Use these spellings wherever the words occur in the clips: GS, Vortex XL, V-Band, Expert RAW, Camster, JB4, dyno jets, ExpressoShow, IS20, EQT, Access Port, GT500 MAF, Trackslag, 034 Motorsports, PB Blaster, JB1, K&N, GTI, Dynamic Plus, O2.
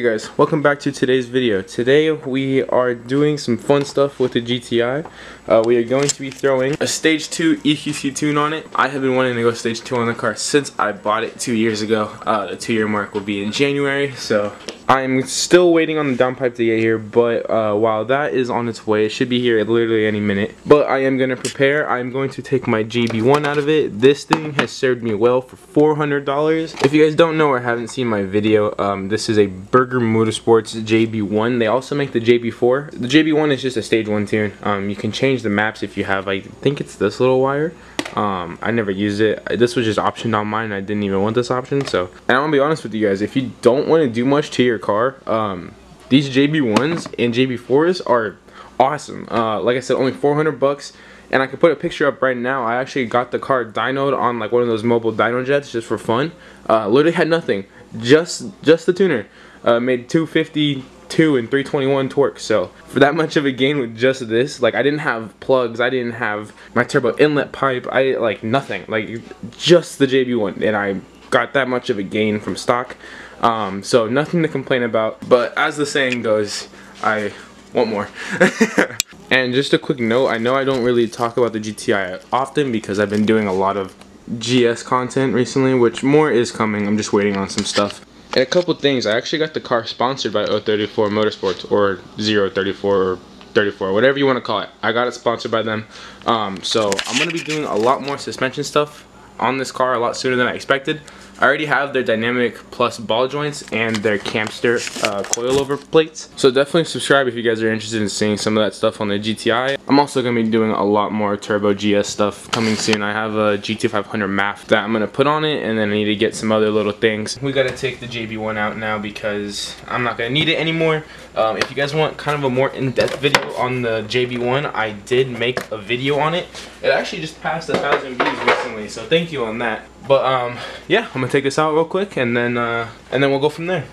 Hey guys, welcome back to today's video. Today we are doing some fun stuff with the GTI. We are going to be throwing a stage 2 EQT tune on it. I have been wanting to go stage 2 on the car since I bought it 2 years ago. The 2 year mark will be in January, so I'm still waiting on the downpipe to get here, but while that is on its way, it should be here at literally any minute. But I am going to prepare. I'm going to take my JB1 out of it. This thing has served me well for $400. If you guys don't know or haven't seen my video, this is a Burger Motorsports JB1. They also make the JB4. The JB1 is just a stage 1 tune. You can change the maps if you have, I think it's this little wire. I never used it. This was just optioned on mine. I didn't even want this option. So, and I want to be honest with you guys, if you don't want to do much to your car, these JB1s and JB4s are awesome. Like I said, only 400 bucks. And I can put a picture up right now. I actually got the car dynoed on like one of those mobile dyno jets just for fun. Literally had nothing, just the tuner. Made 252 and 321 torque. So for that much of a gain with just this, like I didn't have plugs, I didn't have my turbo inlet pipe, I like nothing, like just the JB1, and I got that much of a gain from stock. So nothing to complain about. But as the saying goes, I want more. And just a quick note, I know I don't really talk about the GTI often because I've been doing a lot of GS content recently, which more is coming. I'm just waiting on some stuff. And a couple things, I actually got the car sponsored by 034 Motorsports, or 034 or 34, whatever you want to call it. I got it sponsored by them. So I'm going to be doing a lot more suspension stuff on this car a lot sooner than I expected. I already have their Dynamic Plus ball joints and their Camster coilover plates. So definitely subscribe if you guys are interested in seeing some of that stuff on the GTI. I'm also going to be doing a lot more turbo GS stuff coming soon. I have a GT500 MAF that I'm going to put on it, and then I need to get some other little things. We got to take the JB1 out now because I'm not going to need it anymore. If you guys want kind of a more in-depth video on the JB1, I did make a video on it. It actually just passed 1,000 views recently, so thank you on that. But yeah, I'm gonna take this out real quick, and then we'll go from there.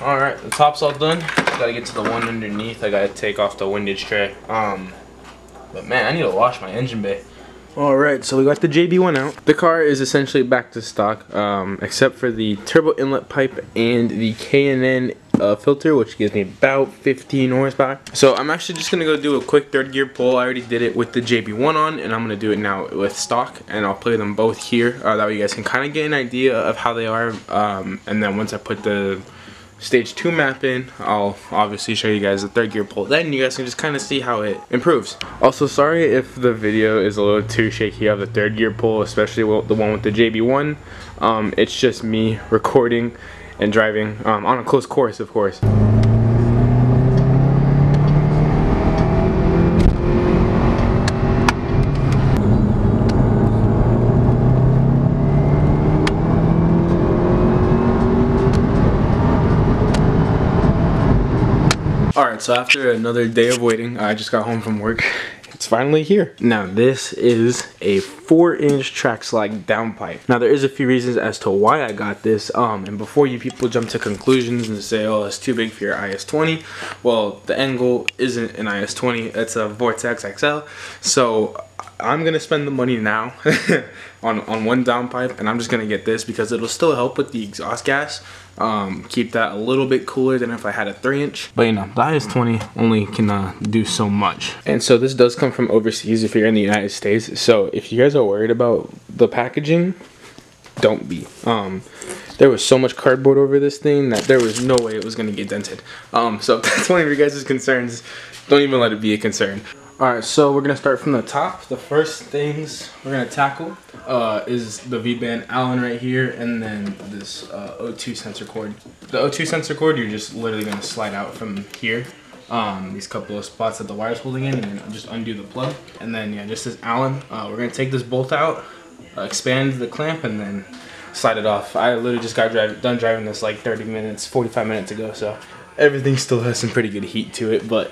All right, the top's all done. Gotta get to the one underneath. I gotta take off the windage tray. But man, I need to wash my engine bay. Alright, so we got the JB1 out. The car is essentially back to stock, except for the turbo inlet pipe and the K&N filter, which gives me about 15 horsepower. So I'm actually just going to go do a quick third gear pull. I already did it with the JB1 on, and I'm going to do it now with stock, and I'll play them both here. That way you guys can kind of get an idea of how they are, and then once I put the stage 2 map in, I'll obviously show you guys the third gear pull. Then you guys can just kind of see how it improves. Also, sorry if the video is a little too shaky of the third gear pull, especially the one with the JB1. It's just me recording and driving on a closed course, of course. Alright, so after another day of waiting, I just got home from work. It's finally here. Now this is a 4-inch Trackslag downpipe. Now there is a few reasons as to why I got this, and before you people jump to conclusions and say, oh, it's too big for your IS20, well, the end goal isn't an IS20, it's a Vortex XL, so I'm gonna spend the money now on one downpipe, and I'm just gonna get this because it'll still help with the exhaust gas, keep that a little bit cooler than if I had a 3-inch. But you know, the IS20 only can do so much. And so this does come from overseas if you're in the United States, so if you guys are worried about the packaging, don't be. There was so much cardboard over this thing that there was no way it was gonna get dented. So if that's one of your guys' concerns, don't even let it be a concern. Alright, so we're going to start from the top. The first things we're going to tackle is the V-Band Allen right here, and then this O2 sensor cord. The O2 sensor cord, you're just literally going to slide out from here, these couple of spots that the wire's holding in, and then just undo the plug. And then, yeah, just this Allen. We're going to take this bolt out, expand the clamp, and then slide it off. I literally just got done driving this like 30 minutes, 45 minutes ago, so everything still has some pretty good heat to it, but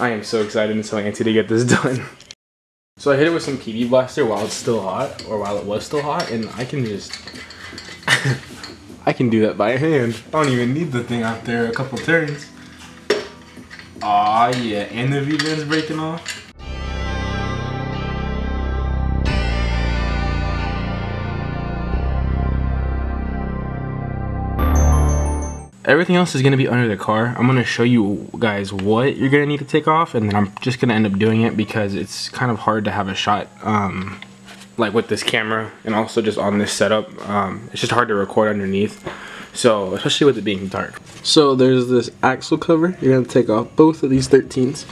I am so excited and so antsy to get this done. So I hit it with some PB Blaster while it's still hot, or while it was still hot, and I can just I can do that by hand. I don't even need the thing out there a couple turns. Aw, yeah, and the V-Band's breaking off. Everything else is going to be under the car. I'm going to show you guys what you're going to need to take off, and then I'm just going to end up doing it because it's kind of hard to have a shot like with this camera and also just on this setup. It's just hard to record underneath, so especially with it being dark. So there's this axle cover. You're going to take off both of these 13s,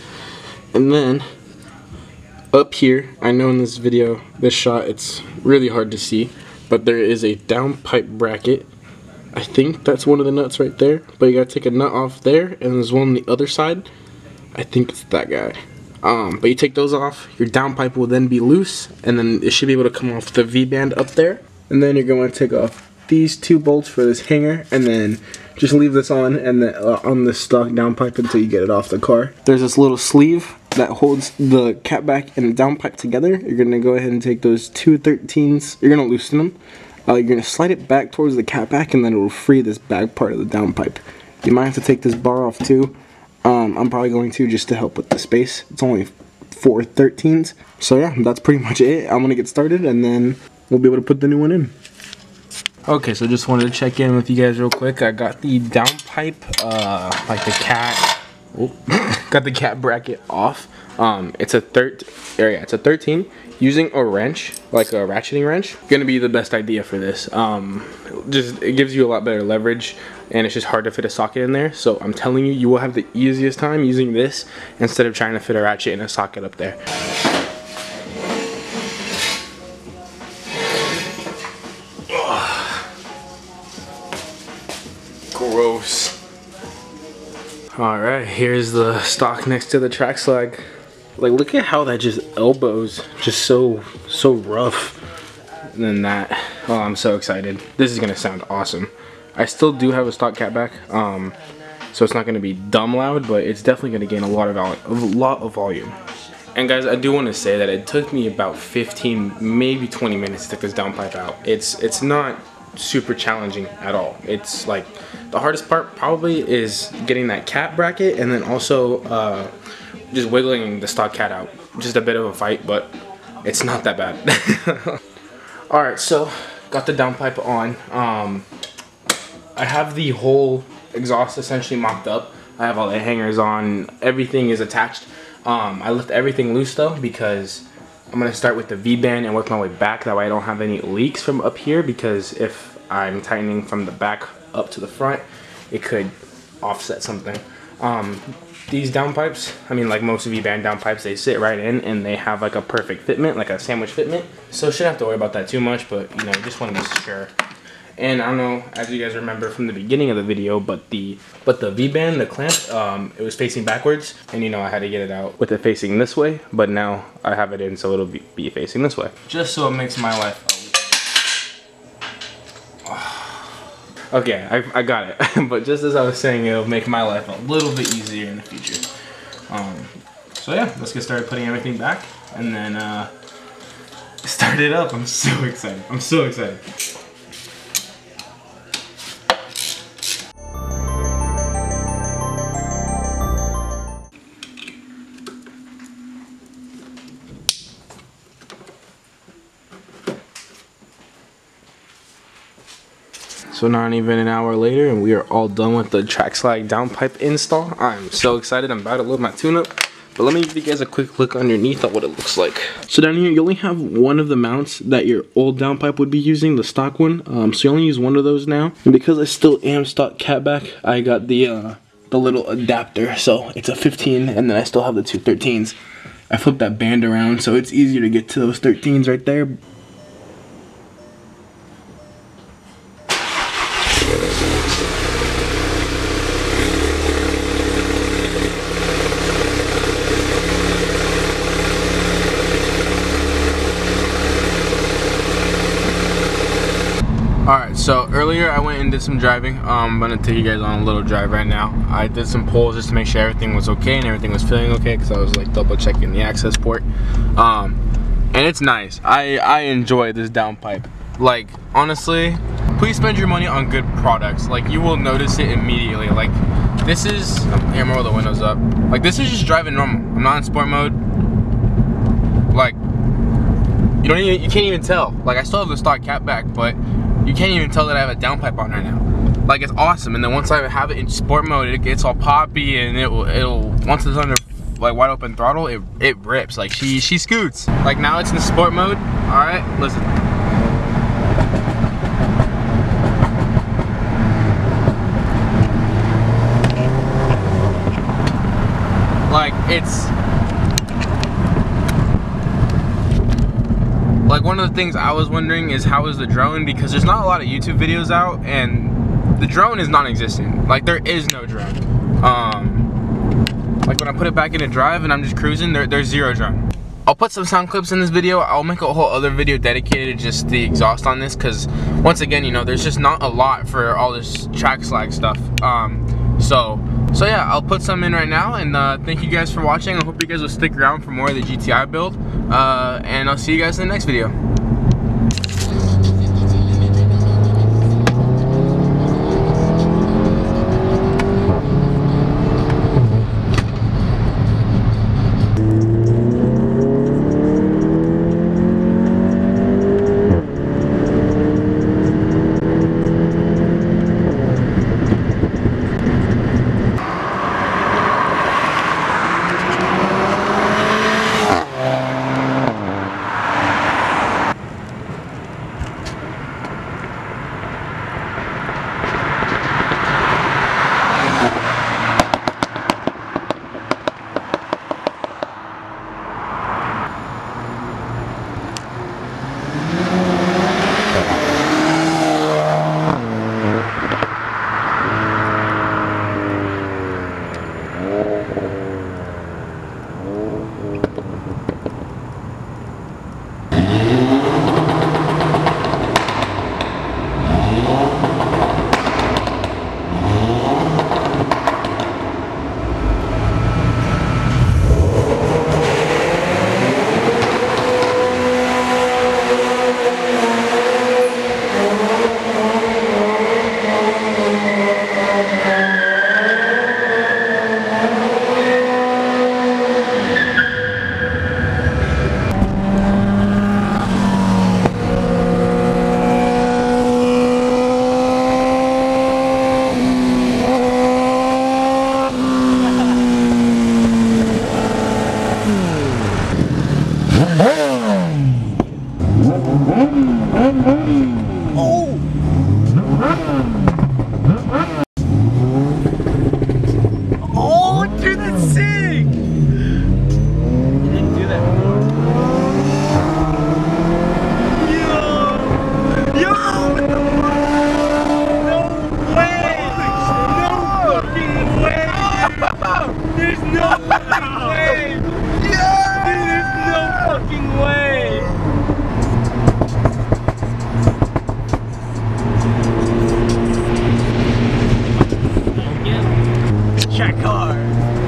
and then up here, I know in this video, this shot, it's really hard to see, but there is a downpipe bracket. I think that's one of the nuts right there, but you gotta take a nut off there, and there's one on the other side. I think it's that guy. But you take those off, your downpipe will then be loose, and then it should be able to come off the V-band up there. And then you're going to take off these two bolts for this hanger, and then just leave this on and then, on the stock downpipe until you get it off the car. There's this little sleeve that holds the catback and the downpipe together. You're gonna go ahead and take those two 13s, you're gonna loosen them. You're going to slide it back towards the catback, and then it will free this back part of the downpipe. You might have to take this bar off too. I'm probably going to just to help with the space. It's only four 13s. So yeah, that's pretty much it. I'm going to get started, and then we'll be able to put the new one in. Okay, so just wanted to check in with you guys real quick. I got the downpipe, like the cat, got the cat bracket off. It's a it's a 13. Using a wrench, like a ratcheting wrench, gonna be the best idea for this. It gives you a lot better leverage, and it's just hard to fit a socket in there. So I'm telling you, you will have the easiest time using this instead of trying to fit a ratchet in a socket up there. Gross. All right, here's the stock next to the Trackslag. Like, look at how that just elbows, just so rough. And then that, oh, I'm so excited. This is gonna sound awesome. I still do have a stock catback, so it's not gonna be dumb loud, but it's definitely gonna gain a lot of volume. And guys, I do want to say that it took me about 15, maybe 20 minutes to take this downpipe out. It's not super challenging at all. It's like the hardest part probably is getting that cat bracket, and then also just wiggling the stock cat out. Just a bit of a fight, but it's not that bad. Alright, so got the downpipe on. I have the whole exhaust essentially mocked up. I have all the hangers on. Everything is attached. I left everything loose though, because I'm going to start with the V-band and work my way back. That way I don't have any leaks from up here, because if I'm tightening from the back up to the front, it could offset something. These downpipes, I mean, like most V-band downpipes, they sit right in and they have like a perfect fitment, like a sandwich fitment. So shouldn't have to worry about that too much, but you know, just want to be sure. And I don't know, as you guys remember from the beginning of the video, but the V-band, the clamp, it was facing backwards, and you know, I had to get it out with it facing this way, but now I have it in, so it'll be facing this way. Just so it makes my life okay, I got it. But just as I was saying, it'll make my life a little bit easier in the future. So yeah, let's get started putting everything back, and then start it up. I'm so excited. I'm so excited. So not even an hour later, and we are all done with the Trackslag downpipe install. I'm so excited. I'm about to load my tune-up, but let me give you guys a quick look underneath at what it looks like. So down here, you only have one of the mounts that your old downpipe would be using, the stock one. So you only use one of those now. And because I still am stock catback, I got the little adapter. So it's a 15, and then I still have the two 13s. I flipped that band around, so it's easier to get to those 13s right there. Alright, so earlier I went and did some driving. I'm going to take you guys on a little drive right now. I did some pulls just to make sure everything was okay and everything was feeling okay, because I was like double checking the access port. And it's nice. I enjoy this downpipe. Like, honestly, please spend your money on good products. Like, you will notice it immediately. Like, this is, here, I'm gonna roll the windows up. Like, this is just driving normal. I'm not in sport mode. Like, you don't even, you can't even tell. Like, I still have the stock cap back, but you can't even tell that I have a downpipe on right now. Like, it's awesome. And then once I have it in sport mode, it gets all poppy, and it'll once it's under like wide open throttle, it rips. Like, she scoots. Like, now it's in sport mode. All right, listen. Like, it's like one of the things I was wondering is how is the drone, because there's not a lot of YouTube videos out and the drone is non-existent. Like, there is no drone. Like, when I put it back into drive and I'm just cruising, there's zero drone. I'll put some sound clips in this video. I'll make a whole other video dedicated to just the exhaust on this, because once again, you know, there's just not a lot for all this Trackslag stuff. So yeah, I'll put some in right now, and thank you guys for watching. I hope you guys will stick around for more of the GTI build, and I'll see you guys in the next video. Check car.